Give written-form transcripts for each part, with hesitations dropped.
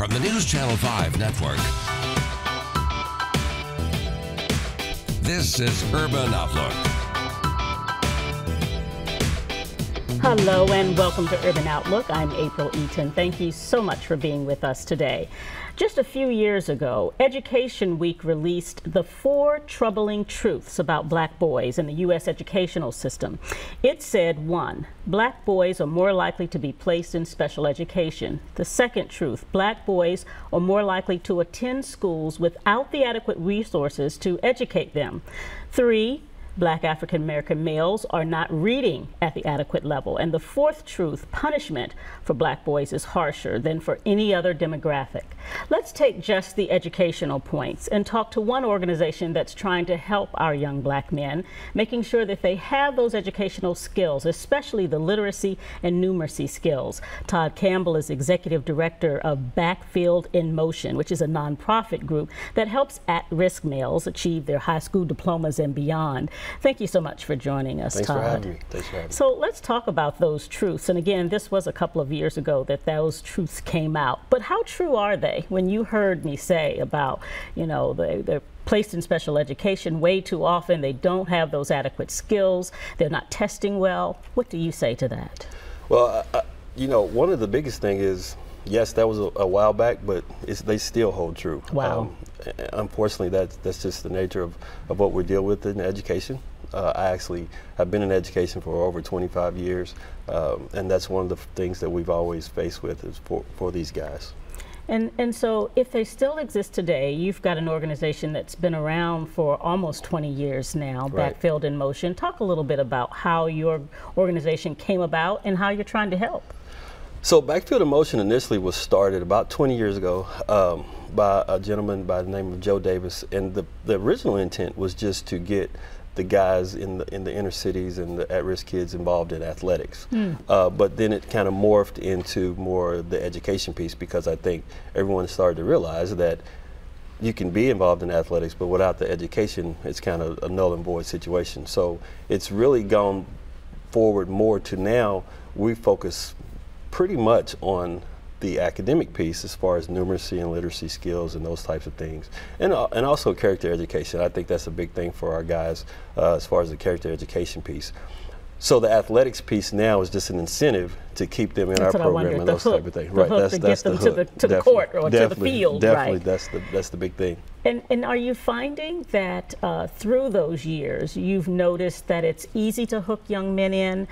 from the News Channel 5 Network. This is Urban Outlook. Hello and welcome to Urban Outlook. I'm April Eaton. Thank you so much for being with us today. Just a few years ago, Education Week released the 4 troubling truths about black boys in the U.S. educational system. It said, 1, black boys are more likely to be placed in special education. The second truth, black boys are more likely to attend schools without the adequate resources to educate them. 3, black African-American males are not reading at the adequate level. And the 4th truth, punishment for black boys is harsher than for any other demographic. Let's take just the educational points and talk to one organization that's trying to help our young black men, making sure that they have those educational skills, especially the literacy and numeracy skills. Todd Campbell is executive director of Backfield in Motion, which is a nonprofit group that helps at-risk males achieve their high school diplomas and beyond. Thank you so much for joining us, Todd. Thanks for having me. Thanks for having me. So let's talk about those truths. And again, this was a couple of years ago that those truths came out. But how true are they? When you heard me say about, you know, they're placed in special education way too often, they don't have those adequate skills, they're not testing well. What do you say to that? Well, you know, one of the biggest thing is, yes, that was a while back, but they still hold true. Wow. Unfortunately, that's just the nature of what we deal with in education. I actually have been in education for over 25 years, and that's one of the things that we've always faced with is for these guys. And so if they still exist today, you've got an organization that's been around for almost 20 years now, right. Backfield in Motion. Talk a little bit about how your organization came about and how you're trying to help. So Backfield in Motion initially was started about 20 years ago by a gentleman by the name of Joe Davis, and the original intent was just to get the guys in the inner cities and the at-risk kids involved in athletics. But then it kind of morphed into more the education piece, because I think everyone started to realize that you can be involved in athletics, but without the education, it's kind of a null and void situation. So it's really gone forward more to now we focus pretty much on the academic piece as far as numeracy and literacy skills and those types of things, and also character education. I think that's a big thing for our guys as far as the character education piece. So the athletics piece now is just an incentive to keep them in that's our program and those type of things. Right, that's the hook. To the court or to the field. Definitely, right. That's the big thing. And are you finding that through those years you've noticed that it's easy to hook young men in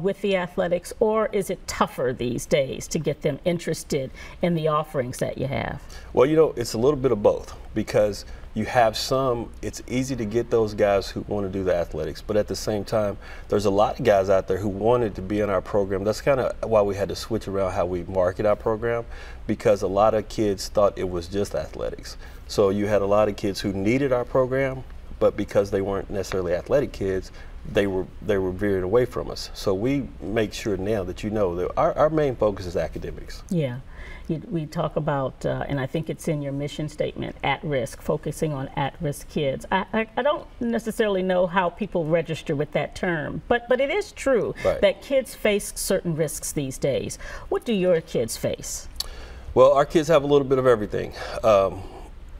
with the athletics, or is it tougher these days to get them interested in the offerings that you have? Well, you know, it's a little bit of both, because you have some, it's easy to get those guys who want to do the athletics, but at the same time, there's a lot of guys out there who wanted to be in our program. That's kind of why we had to switch around how we market our program, because a lot of kids thought it was just athletics. So you had a lot of kids who needed our program, but because they weren't necessarily athletic kids, they were veering away from us. So we make sure now that you know that our main focus is academics. Yeah. We talk about, and I think it's in your mission statement, at risk, focusing on at-risk kids. I don't necessarily know how people register with that term, but it is true that kids face certain risks these days. What do your kids face? Well, our kids have a little bit of everything.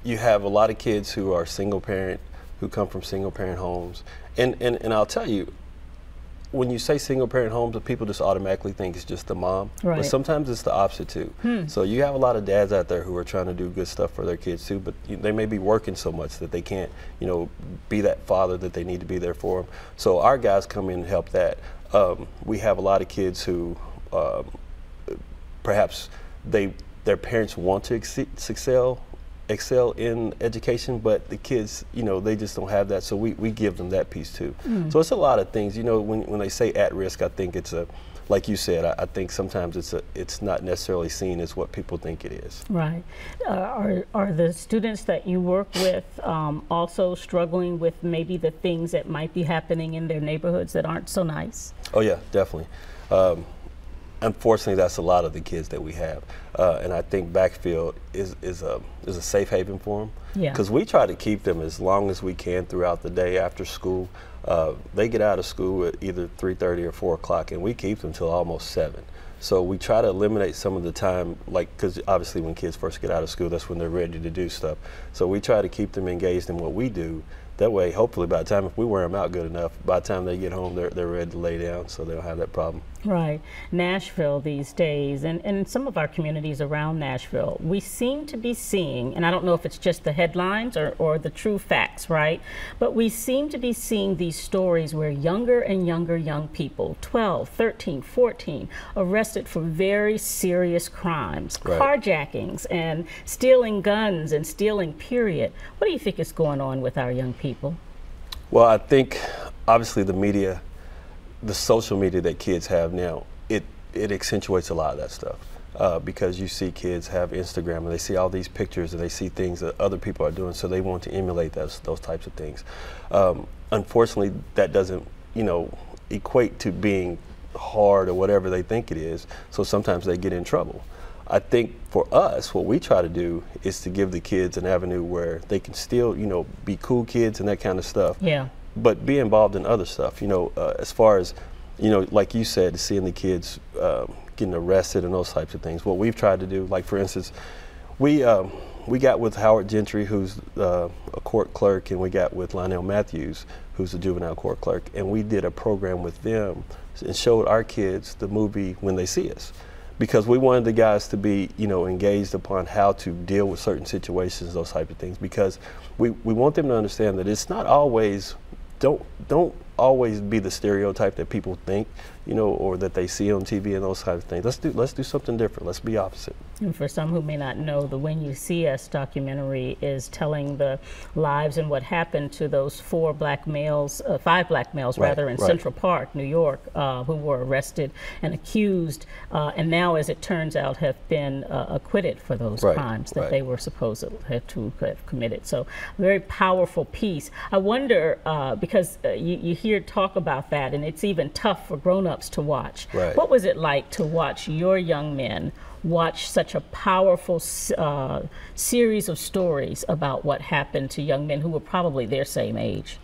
You have a lot of kids who are single parent, who come from single parent homes. And I'll tell you, when you say single parent homes, people just automatically think it's just the mom, but sometimes it's the opposite too. So you have a lot of dads out there who are trying to do good stuff for their kids too, but they may be working so much that they can't, you know, be that father that they need to be there for them. So our guys come in and help that. We have a lot of kids who perhaps their parents want to excel in education, but the kids, you know, they just don't have that, so we give them that piece too. So it's a lot of things, you know, when they say at risk, I think it's a, like you said, I think sometimes it's not necessarily seen as what people think it is. Right. Are the students that you work with also struggling with maybe the things that might be happening in their neighborhoods that aren't so nice? Oh yeah, definitely. unfortunately, that's a lot of the kids that we have, and I think Backfield is a safe haven for them. Yeah. Because we try to keep them as long as we can throughout the day after school. They get out of school at either 3:30 or 4 o'clock, and we keep them till almost 7. So we try to eliminate some of the time, like, because obviously when kids first get out of school, that's when they're ready to do stuff. So we try to keep them engaged in what we do. That way, hopefully, by the time, if we wear them out good enough, by the time they get home, they're ready to lay down, so they don't have that problem. Right. Nashville these days, and some of our communities around Nashville, we seem to be seeing, and I don't know if it's just the headlines or the true facts, right? But we seem to be seeing these stories where younger and younger young people, 12, 13, 14, arrested for very serious crimes, right. Carjackings and stealing guns and stealing, period. What do you think is going on with our young people? Well, I think obviously the media, the social media that kids have now, it accentuates a lot of that stuff because you see kids have Instagram and they see all these pictures and they see things that other people are doing, so they want to emulate those types of things. Unfortunately, that doesn't, you know, equate to being hard or whatever they think it is, so sometimes they get in trouble. I think for us, what we try to do is to give the kids an avenue where they can still, you know, be cool kids and that kind of stuff. Yeah. But be involved in other stuff, you know, as far as, you know, like you said, seeing the kids getting arrested and those types of things. What we've tried to do, like for instance, we got with Howard Gentry, who's a court clerk, and we got with Lionel Matthews, who's a juvenile court clerk, and we did a program with them and showed our kids the movie When They See Us. Because we wanted the guys to be, you know, engaged upon how to deal with certain situations, those type of things, because we want them to understand that it's not always, don't always be the stereotype that people think, you know, or that they see on TV and those types of things. Let's do something different. Let's be opposite. And for some who may not know, the When You See Us documentary is telling the lives and what happened to those five black males right, rather, in right. Central Park, New York, who were arrested and accused, and now, as it turns out, have been acquitted for those right, crimes that right. they were supposed to have committed. So, a very powerful piece. I wonder, because you hear talk about that, and it's even tough for grown-ups to watch. Right. What was it like to watch your young men watch such a powerful series of stories about what happened to young men who were probably their same age?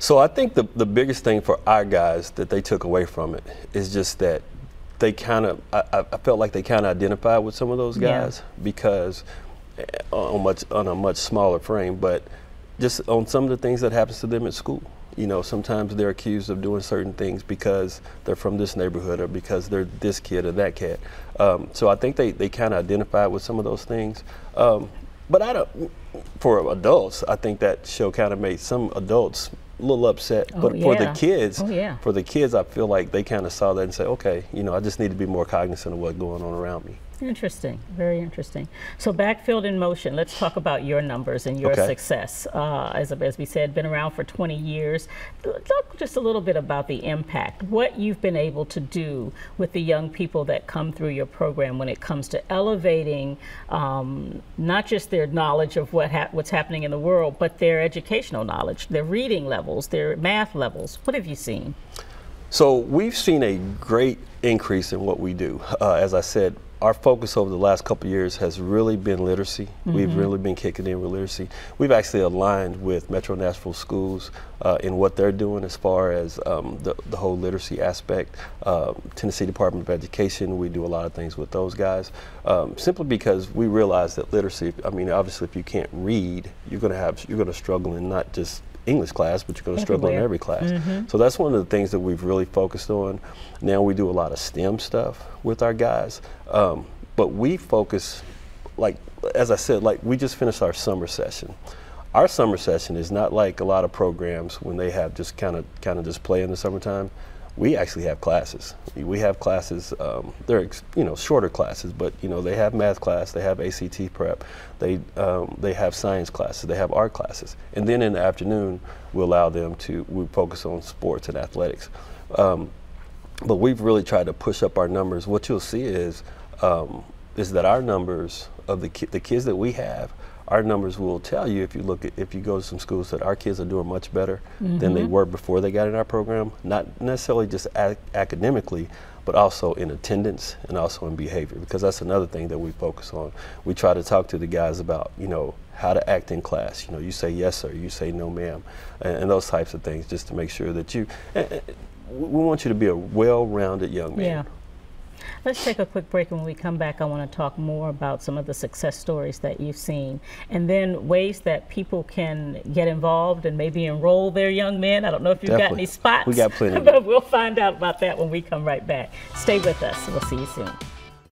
So I think the biggest thing for our guys that they took away from it is just that they kind of, I felt like they kind of identified with some of those guys, yeah. because on a much smaller frame, but just on some of the things that happens to them at school. You know, sometimes they're accused of doing certain things because they're from this neighborhood or because they're this kid or that kid. So I think they kind of identify with some of those things. But I don't, for adults, I think that show kind of made some adults a little upset. Oh, but yeah. for the kids, oh, yeah. for the kids, I feel like they kind of saw that and said, okay, you know, I just need to be more cognizant of what's going on around me. Interesting, very interesting. So Backfield in Motion, let's talk about your numbers and your okay. success. As we said, been around for 20 years. Talk just a little bit about the impact, what you've been able to do with the young people that come through your program when it comes to elevating not just their knowledge of what's happening in the world, but their educational knowledge, their reading levels, their math levels. What have you seen? So we've seen a great increase in what we do. As I said, our focus over the last couple of years has really been literacy. Mm-hmm. We've really been kicking in with literacy. We've actually aligned with Metro Nashville Schools in what they're doing as far as the whole literacy aspect. Tennessee Department of Education, we do a lot of things with those guys, simply because we realize that literacy, I mean, obviously if you can't read, you're gonna struggle in not just English class, but you're going to struggle in every class. Mm-hmm. So that's one of the things that we've really focused on. Now we do a lot of STEM stuff with our guys, but we focus, like, as I said, like we just finished our summer session. Our summer session is not like a lot of programs when they have just kind of just play in the summertime. We actually have classes. We have classes, they're, you know, shorter classes, but, you know, they have math class, they have ACT prep, they have science classes, they have art classes. And then in the afternoon, we allow them to, we focus on sports and athletics. But we've really tried to push up our numbers. What you'll see is that our numbers of the kids that we have, our numbers will tell you, if you look at, if you go to some schools, that our kids are doing much better mm-hmm. than they were before they got in our program. Not necessarily just academically, but also in attendance and also in behavior, because that's another thing that we focus on. We try to talk to the guys about, you know, how to act in class. You know, you say yes sir, you say no ma'am, and those types of things, just to make sure that you, we want you to be a well-rounded young man. Yeah. Let's take a quick break, and when we come back I want to talk more about some of the success stories that you've seen, and then ways that people can get involved and maybe enroll their young men. I don't know if you've got any spots. We got plenty. But we'll find out about that when we come right back. Stay with us. We'll see you soon.